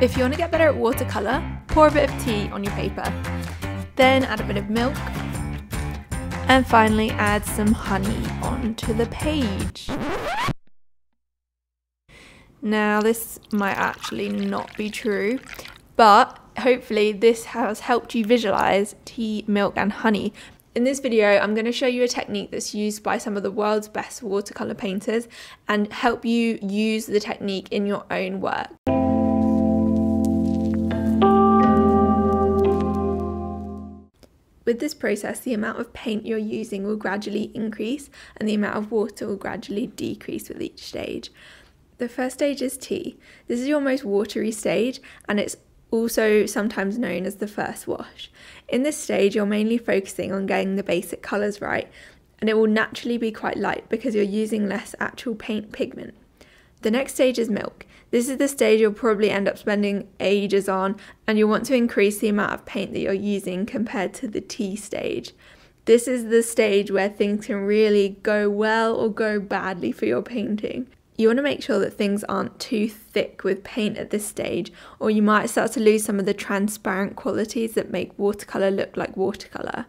If you want to get better at watercolour, pour a bit of tea on your paper. Then add a bit of milk. And finally add some honey onto the page. Now this might actually not be true, but hopefully this has helped you visualise tea, milk and honey. In this video, I'm going to show you a technique that's used by some of the world's best watercolour painters and help you use the technique in your own work. With this process, the amount of paint you're using will gradually increase and the amount of water will gradually decrease with each stage. The first stage is tea. This is your most watery stage and it's also sometimes known as the first wash. In this stage, you're mainly focusing on getting the basic colours right and it will naturally be quite light because you're using less actual paint pigment. The next stage is milk. This is the stage you'll probably end up spending ages on and you'll want to increase the amount of paint that you're using compared to the tea stage. This is the stage where things can really go well or go badly for your painting. You want to make sure that things aren't too thick with paint at this stage, or you might start to lose some of the transparent qualities that make watercolour look like watercolour.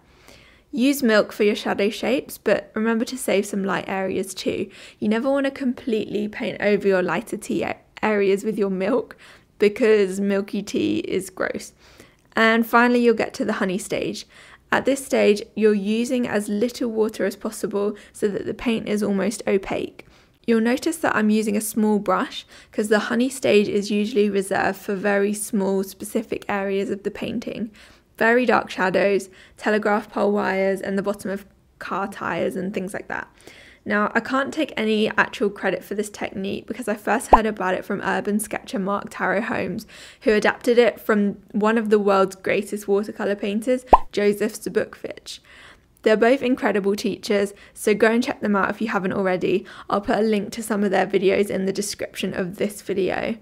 Use milk for your shadow shapes, but remember to save some light areas too. You never want to completely paint over your lighter tea areas with your milk because milky tea is gross. And finally, you'll get to the honey stage. At this stage, you're using as little water as possible so that the paint is almost opaque. You'll notice that I'm using a small brush because the honey stage is usually reserved for very small specific areas of the painting. Very dark shadows, telegraph pole wires and the bottom of car tyres and things like that. Now, I can't take any actual credit for this technique because I first heard about it from urban sketcher Marc Taro Holmes, who adapted it from one of the world's greatest watercolour painters, Joseph Zbukvic. They're both incredible teachers, so go and check them out if you haven't already. I'll put a link to some of their videos in the description of this video.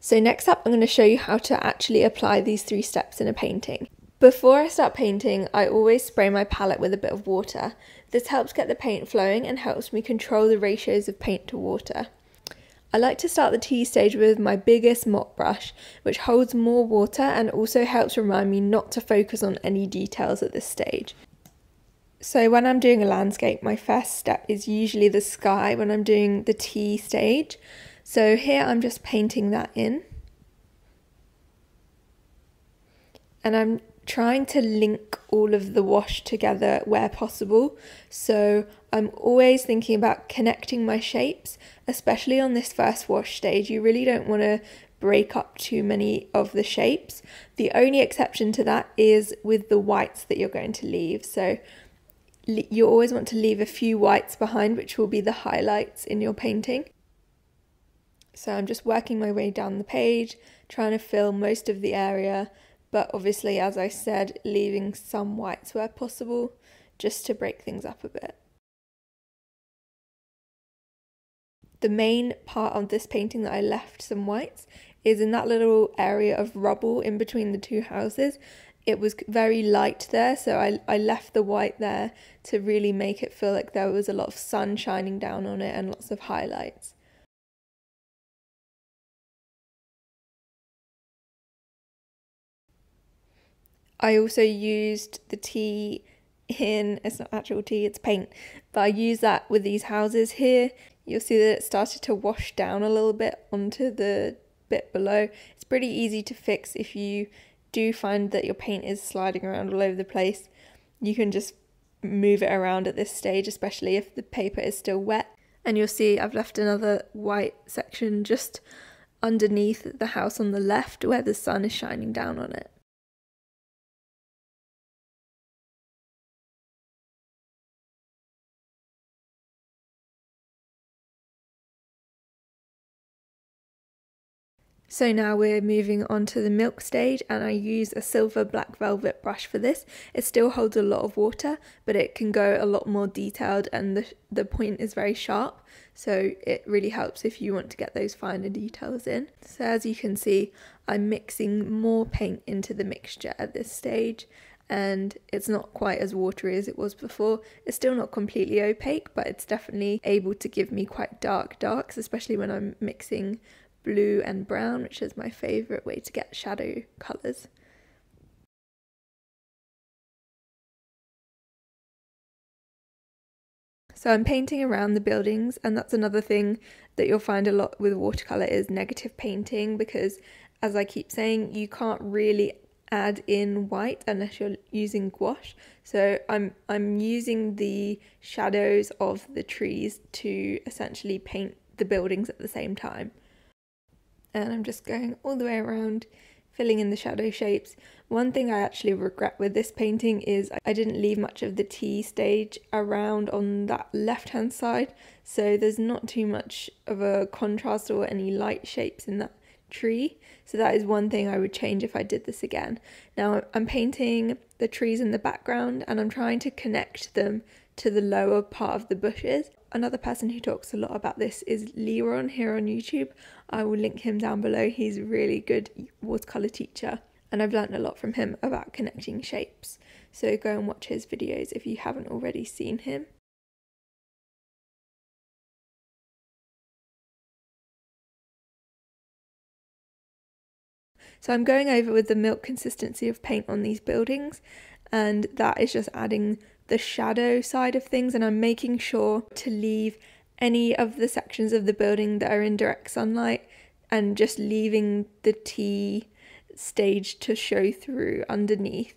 So next up, I'm going to show you how to actually apply these three steps in a painting. Before I start painting, I always spray my palette with a bit of water. This helps get the paint flowing and helps me control the ratios of paint to water. I like to start the tea stage with my biggest mop brush, which holds more water and also helps remind me not to focus on any details at this stage. So when I'm doing a landscape, my first step is usually the sky when I'm doing the tea stage. So here I'm just painting that in. And I'm trying to link all of the wash together where possible. So I'm always thinking about connecting my shapes, especially on this first wash stage. You really don't want to break up too many of the shapes. The only exception to that is with the whites that you're going to leave. So you always want to leave a few whites behind, which will be the highlights in your painting. So I'm just working my way down the page, trying to fill most of the area, but obviously, as I said, leaving some whites where possible, just to break things up a bit. The main part of this painting that I left some whites is in that little area of rubble in between the two houses. It was very light there, so I left the white there to really make it feel like there was a lot of sun shining down on it and lots of highlights. I also used the tea in, it's not actual tea, it's paint, but I used that with these houses here. You'll see that it started to wash down a little bit onto the bit below. It's pretty easy to fix if you do find that your paint is sliding around all over the place. You can just move it around at this stage, especially if the paper is still wet. And you'll see I've left another white section just underneath the house on the left where the sun is shining down on it. So now we're moving on to the milk stage, and I use a Silver Black Velvet brush for this. It still holds a lot of water, but it can go a lot more detailed and the point is very sharp. So it really helps if you want to get those finer details in. So as you can see, I'm mixing more paint into the mixture at this stage, and it's not quite as watery as it was before. It's still not completely opaque, but it's definitely able to give me quite dark darks, especially when I'm mixing blue and brown, which is my favourite way to get shadow colours. So I'm painting around the buildings, and that's another thing that you'll find a lot with watercolour is negative painting, because as I keep saying, you can't really add in white unless you're using gouache. So I'm using the shadows of the trees to essentially paint the buildings at the same time. And I'm just going all the way around, filling in the shadow shapes. One thing I actually regret with this painting is I didn't leave much of the T stage around on that left-hand side, so there's not too much of a contrast or any light shapes in that tree. So that is one thing I would change if I did this again. Now I'm painting the trees in the background and I'm trying to connect them to the lower part of the bushes. Another person who talks a lot about this is Liron here on YouTube. I will link him down below. He's a really good watercolour teacher and I've learned a lot from him about connecting shapes. So go and watch his videos if you haven't already seen him. So I'm going over with the milk consistency of paint on these buildings, and that is just adding the shadow side of things, and I'm making sure to leave any of the sections of the building that are in direct sunlight and just leaving the T stage to show through underneath.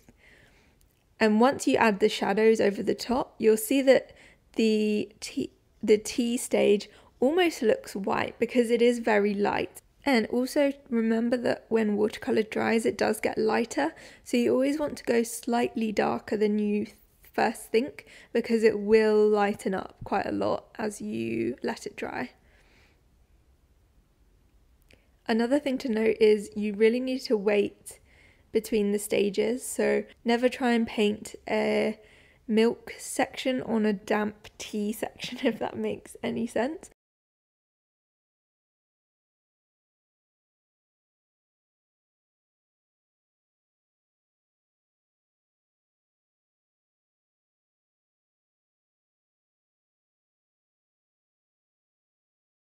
And once you add the shadows over the top, you'll see that the T stage almost looks white because it is very light. And also remember that when watercolour dries, it does get lighter, so you always want to go slightly darker than you first think, because it will lighten up quite a lot as you let it dry. Another thing to note is you really need to wait between the stages, so never try and paint a milk section on a damp tea section, if that makes any sense.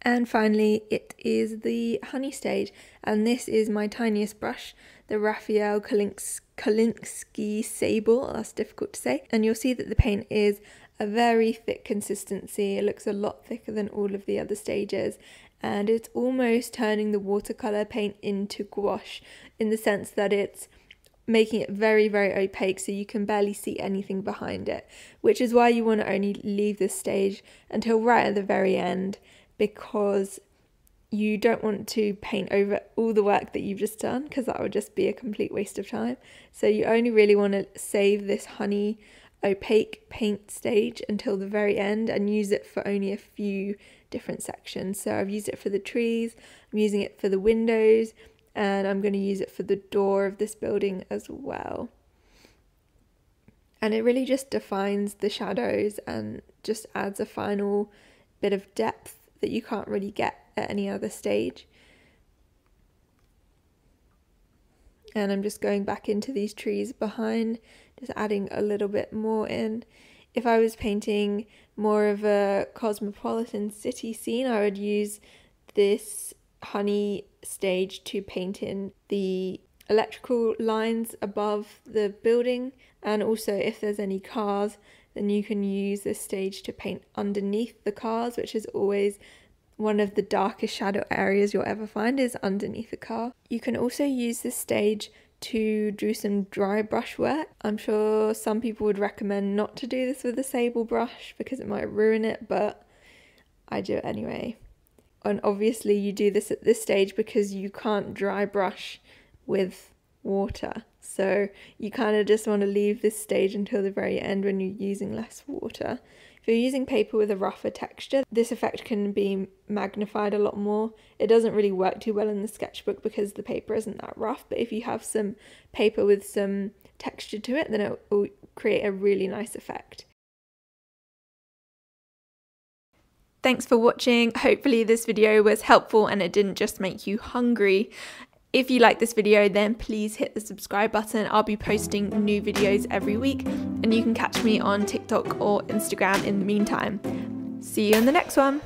And finally, it is the honey stage, and this is my tiniest brush, the Raphael Kolinsky Sable, that's difficult to say, and you'll see that the paint is a very thick consistency. It looks a lot thicker than all of the other stages, and it's almost turning the watercolour paint into gouache, in the sense that it's making it very, very opaque, so you can barely see anything behind it, which is why you want to only leave this stage until right at the very end, because you don't want to paint over all the work that you've just done, because that would just be a complete waste of time. So you only really want to save this honey opaque paint stage until the very end and use it for only a few different sections. So I've used it for the trees, I'm using it for the windows, and I'm going to use it for the door of this building as well. And it really just defines the shadows and just adds a final bit of depth that you can't really get at any other stage. And I'm just going back into these trees behind, just adding a little bit more in. If I was painting more of a cosmopolitan city scene, I would use this honey stage to paint in the electrical lines above the building, and also if there's any cars, then you can use this stage to paint underneath the cars, which is always one of the darkest shadow areas you'll ever find, is underneath a car. You can also use this stage to do some dry brush work. I'm sure some people would recommend not to do this with a sable brush because it might ruin it, but I do it anyway. And obviously you do this at this stage because you can't dry brush with water. So you kind of just want to leave this stage until the very end when you're using less water. If you're using paper with a rougher texture, this effect can be magnified a lot more. It doesn't really work too well in the sketchbook because the paper isn't that rough, but if you have some paper with some texture to it, then it will create a really nice effect. Thanks for watching. Hopefully this video was helpful and it didn't just make you hungry. If you like this video, then please hit the subscribe button. I'll be posting new videos every week, and you can catch me on TikTok or Instagram in the meantime. See you in the next one.